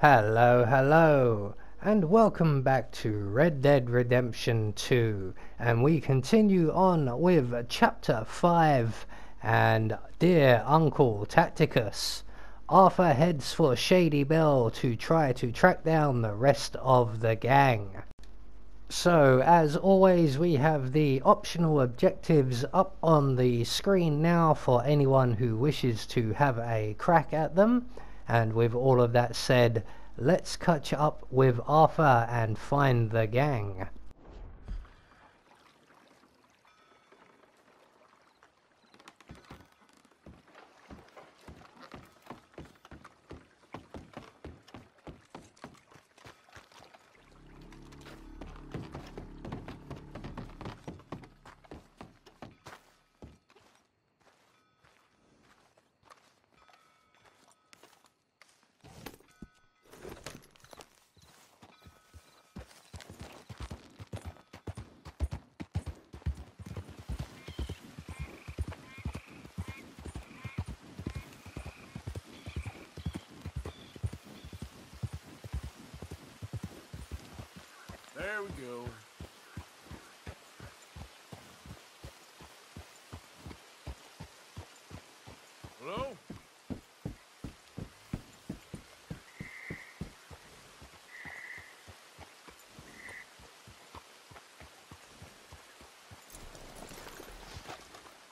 Hello, hello, and welcome back to Red Dead Redemption 2, and we continue on with Chapter 5, and dear Uncle Tacticus. Arthur heads for Shady Bell to try to track down the rest of the gang. So, as always, we have the optional objectives up on the screen now for anyone who wishes to have a crack at them. And with all of that said, let's catch up with Arthur and find the gang. There we go. Hello?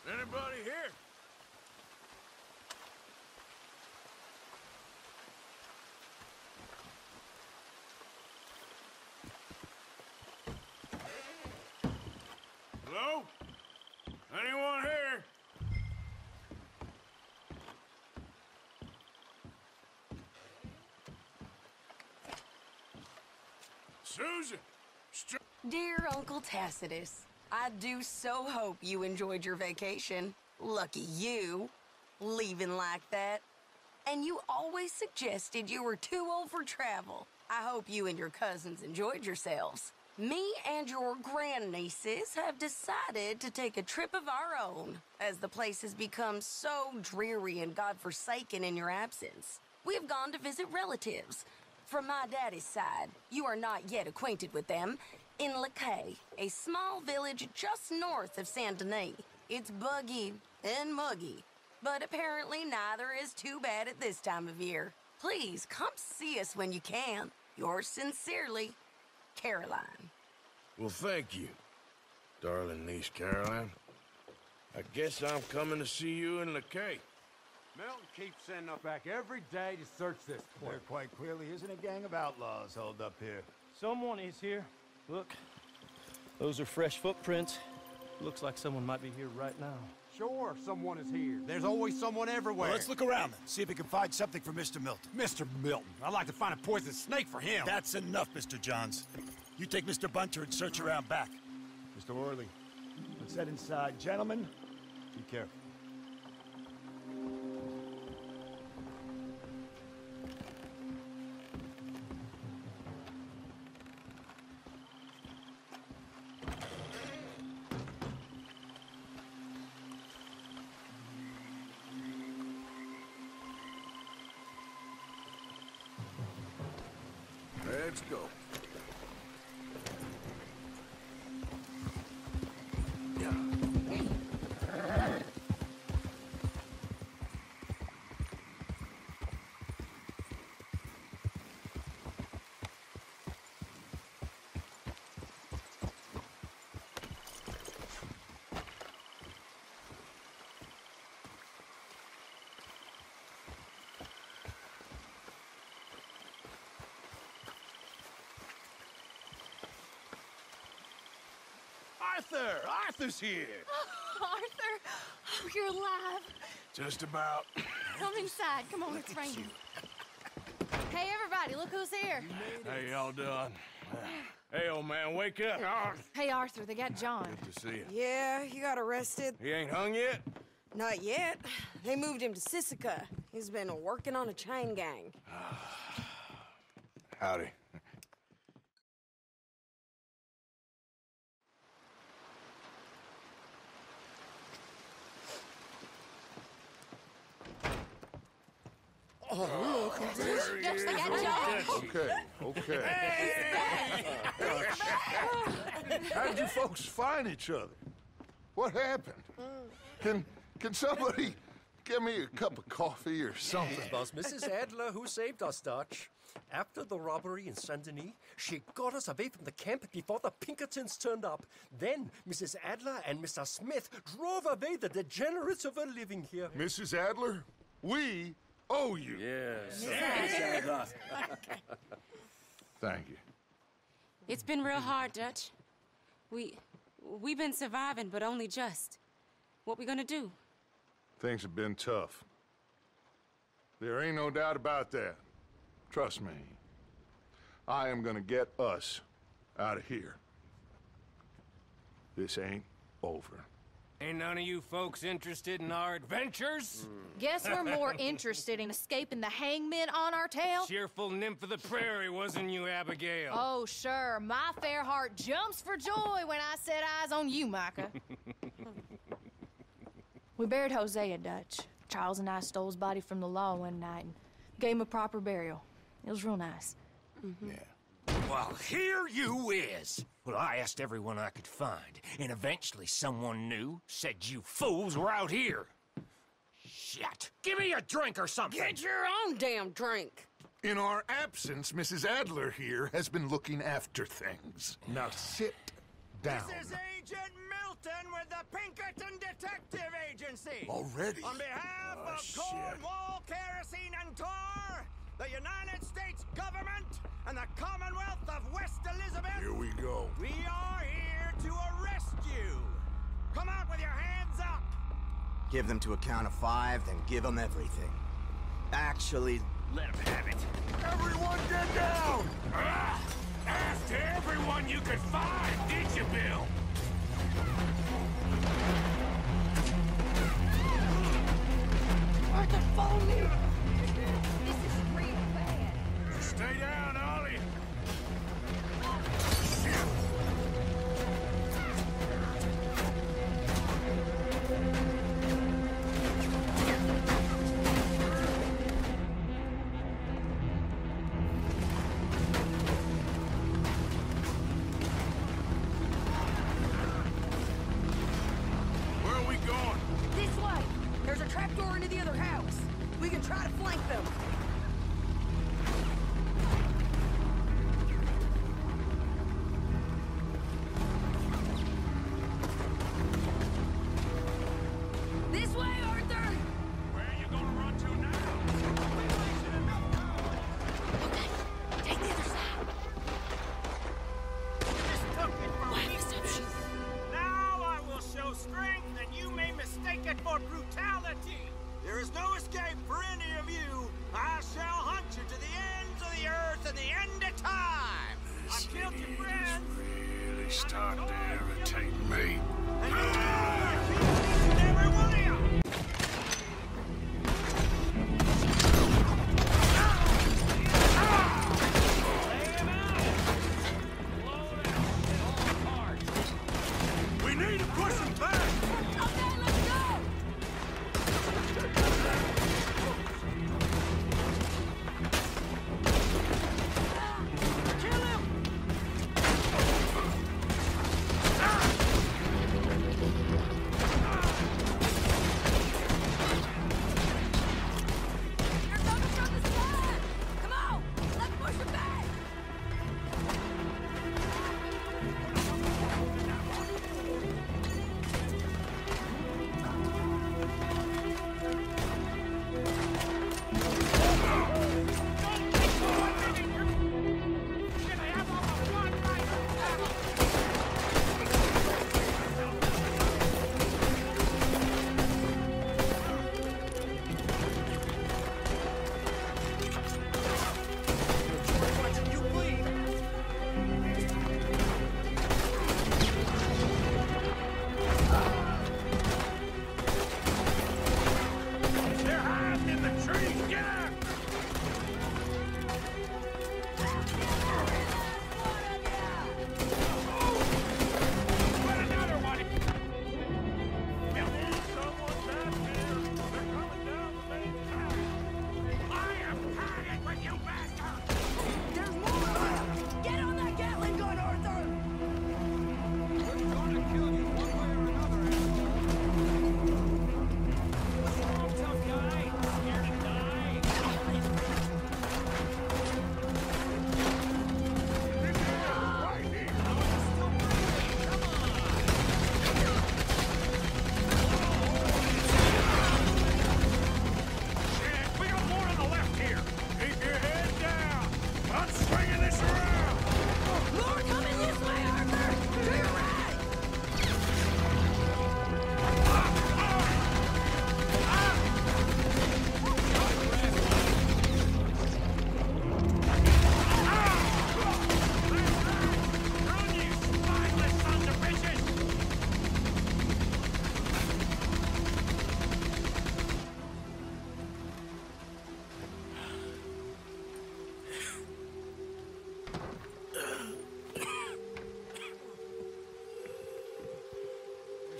Anybody here? Anyone here? Susan! Dear Uncle Tacitus, I do so hope you enjoyed your vacation. Lucky you, leaving like that. And you always suggested you were too old for travel. I hope you and your cousins enjoyed yourselves. Me and your grandnieces have decided to take a trip of our own, as the place has become so dreary and godforsaken in your absence. We have gone to visit relatives. From my daddy's side, you are not yet acquainted with them, in Lequoi, a small village just north of Saint-Denis. It's buggy and muggy, but apparently neither is too bad at this time of year. Please come see us when you can. Yours sincerely, Caroline. Well, thank you, darling niece Caroline. I guess I'm coming to see you in Lequoi. Milton keeps sending us back every day to search this place. There quite clearly isn't a gang of outlaws holed up here. Someone is here. Look, those are fresh footprints. Looks like someone might be here right now. Sure, someone is here. There's always someone everywhere. Well, let's look around and see if we can find something for Mr. Milton. Mr. Milton? I'd like to find a poisonous snake for him. That's enough, Mr. Johns. You take Mr. Bunter and search around back. Mr. Orley, let's head inside. Gentlemen, be careful. Let's go. Arthur! Arthur's here! Oh, Arthur! Oh, you're alive! Just about. Come inside. Come on, it's raining. Hey, everybody, look who's here. How y'all doing? Hey, old man, wake up. Hey, Arthur, they got John. Good to see you. Yeah, he got arrested. He ain't hung yet? Not yet. They moved him to Sissica. He's been working on a chain gang. Howdy. Oh, look. Okay. How'd you folks find each other? What happened? Can somebody give me a cup of coffee or something? It was Mrs. Adler who saved us, Dutch. After the robbery in Saint-Denis, she got us away from the camp before the Pinkertons turned up. Then Mrs. Adler and Mr. Smith drove away the degenerates who were living here. Mrs. Adler, we owe you. Yes. Thank you. It's been real hard, Dutch. We've been surviving, but only just. What we gonna do? Things have been tough. There ain't no doubt about that. Trust me. I am gonna get us out of here. This ain't over. Ain't none of you folks interested in our adventures? Guess we're more interested in escaping the hangman on our tail? Cheerful nymph of the prairie, wasn't you, Abigail? Oh, sure. My fair heart jumps for joy when I set eyes on you, Micah. We buried Hosea, Dutch. Charles and I stole his body from the law one night and gave him a proper burial. It was real nice. Mm-hmm. Yeah. Well, here you is! Well, I asked everyone I could find, and eventually someone knew, said you fools were out here. Shit! Give me a drink or something! Get your own damn drink! In our absence, Mrs. Adler here has been looking after things. Now sit down. This is Agent Milton with the Pinkerton Detective Agency! Already? On behalf of Cornwall, Kerosene, and Tar, the United States government and the Commonwealth of West Elizabeth. Here we go. We are here to arrest you. Come out with your hands up. Give them to a count of 5, then give them everything. Actually, let them have it. Everyone get down! Ask to everyone you could find, did you, Bill? Arthur, follow me. This is real bad. Stay down, Orley. Where are we going? This way. There's a trapdoor into the other house. We can try to flank them.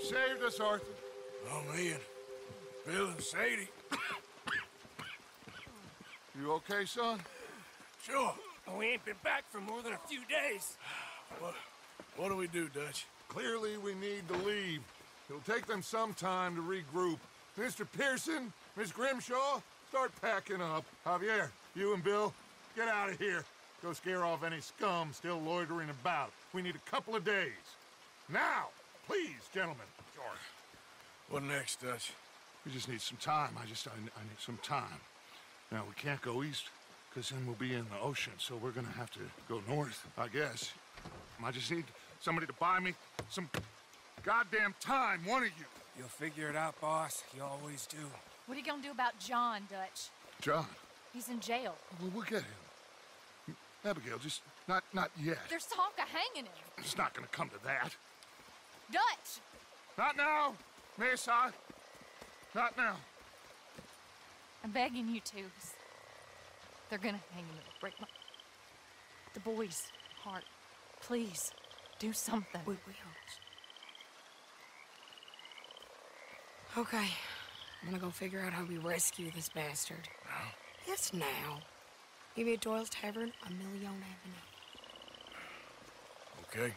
saved us, Arthur. Oh, me and Bill and Sadie. You okay, son? Sure. We ain't been back for more than a few days. What do we do, Dutch? Clearly, we need to leave. It'll take them some time to regroup. Mr. Pearson, Miss Grimshaw, start packing up. Javier, you and Bill, get out of here. Go scare off any scum still loitering about. We need a couple of days. Now, please, gentlemen. George. What next, Dutch? We just need some time. I need some time. Now, we can't go east, because then we'll be in the ocean, so we're gonna have to go north, I guess. I just need somebody to buy me some goddamn time, one of you. You'll figure it out, boss. You always do. What are you gonna do about John, Dutch? John? He's in jail. Well, we'll get him. Abigail, just not yet. There's talk of hanging him. It's not gonna come to that. Dutch! Not now, miss. Not now. I'm begging you to. They're gonna hang him. It'll break my... The boy's heart. Please, do something. We will. Okay. I'm gonna go figure out how we rescue this bastard. Now? Yes, now. Maybe at Doyle's Tavern on Million Avenue. Okay.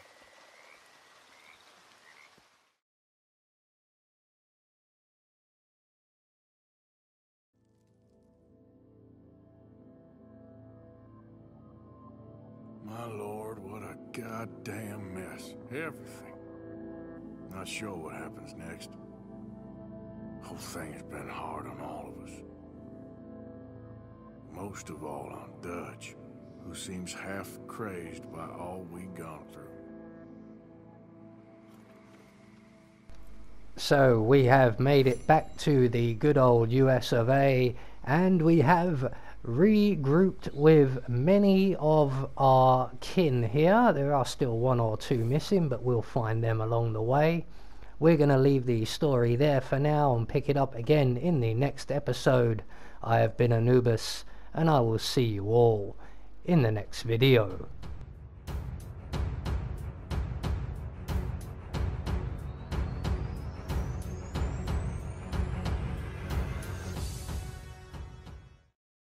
My lord, what a goddamn mess. Everything. Not sure what happens next. Whole thing has been hard on all of us. Most of all on Dutch, who seems half crazed by all we've gone through. So we have made it back to the good old US of A, and we have regrouped with many of our kin here. There are still one or two missing, but we'll find them along the way. We're going to leave the story there for now and pick it up again in the next episode. I have been Anubis, and I will see you all in the next video.